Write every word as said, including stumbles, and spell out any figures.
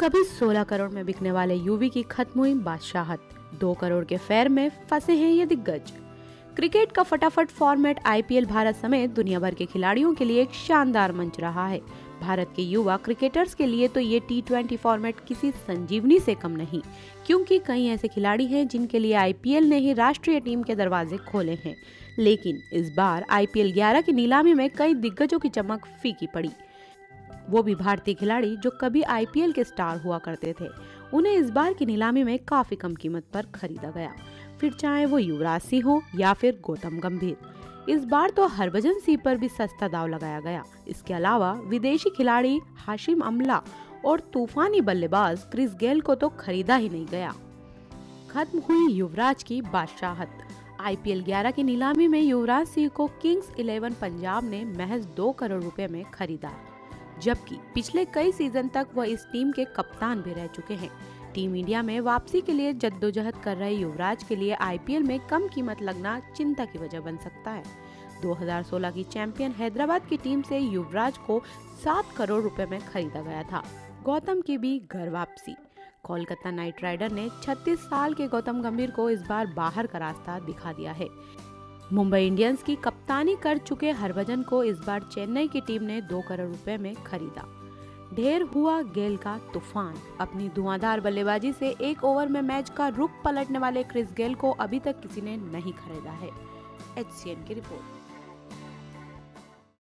कभी सोलह करोड़ में बिकने वाले यूवी की खत्म हुई बादशाहत, दो करोड़ के फेयर में फंसे हैं ये दिग्गज। क्रिकेट का फटाफट फॉर्मेट आईपीएल भारत समेत दुनिया भर के खिलाड़ियों के लिए एक शानदार मंच रहा है। भारत के युवा क्रिकेटर्स के लिए तो ये टी ट्वेंटी फॉर्मेट किसी संजीवनी से कम नहीं, क्योंकि कई ऐसे खिलाड़ी हैं जिनके लिए आईपीएल ने ही राष्ट्रीय टीम के दरवाजे खोले हैं। लेकिन इस बार आईपीएल ग्यारह की नीलामी में कई दिग्गजों की चमक फीकी पड़ी, वो भी भारतीय खिलाड़ी जो कभी आईपीएल के स्टार हुआ करते थे। उन्हें इस बार की नीलामी में काफी कम कीमत पर खरीदा गया, फिर चाहे वो युवराज सिंह हो या फिर गौतम गंभीर। इस बार तो हरभजन सिंह पर भी सस्ता दाव लगाया गया। इसके अलावा विदेशी खिलाड़ी हाशिम अमला और तूफानी बल्लेबाज क्रिस गेल को तो खरीदा ही नहीं गया। खत्म हुई युवराज की बादशाहत। आईपीएल ग्यारह की नीलामी में युवराज सिंह को किंग्स इलेवन पंजाब ने महज दो करोड़ रुपए में खरीदा, जबकि पिछले कई सीजन तक वह इस टीम के कप्तान भी रह चुके हैं। टीम इंडिया में वापसी के लिए जद्दोजहद कर रहे युवराज के लिए आईपीएल में कम कीमत लगना चिंता की वजह बन सकता है। दो हज़ार सोलह की चैंपियन हैदराबाद की टीम से युवराज को सात करोड़ रुपए में खरीदा गया था। गौतम की भी घर वापसी। कोलकाता नाइट राइडर ने छत्तीस साल के गौतम गंभीर को इस बार बाहर का रास्ता दिखा दिया है। मुंबई इंडियंस की कप्तानी कर चुके हरभजन को इस बार चेन्नई की टीम ने दो करोड़ रुपए में खरीदा। ढेर हुआ गेल का तूफान। अपनी धुआंधार बल्लेबाजी से एक ओवर में मैच का रुख पलटने वाले क्रिस गेल को अभी तक किसी ने नहीं खरीदा है। एचसीएन की रिपोर्ट।